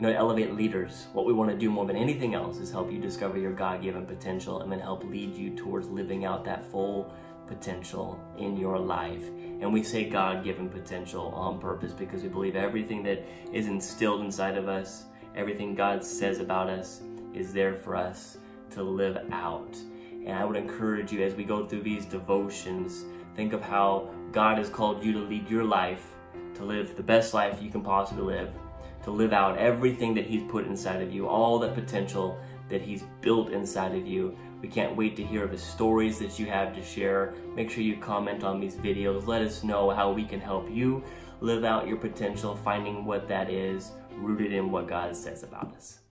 You know, at Elevate Leaders, what we want to do more than anything else is help you discover your God-given potential and then help lead you towards living out that full potential in your life. And we say God-given potential on purpose because we believe everything that is instilled inside of us, everything God says about us, is there for us to live out. And I would encourage you, as we go through these devotions, think of how God has called you to lead your life, to live the best life you can possibly live, to live out everything that He's put inside of you, all the potential that He's built inside of you. We can't wait to hear the stories that you have to share. Make sure you comment on these videos. Let us know how we can help you live out your potential, finding what that is, rooted in what God says about us.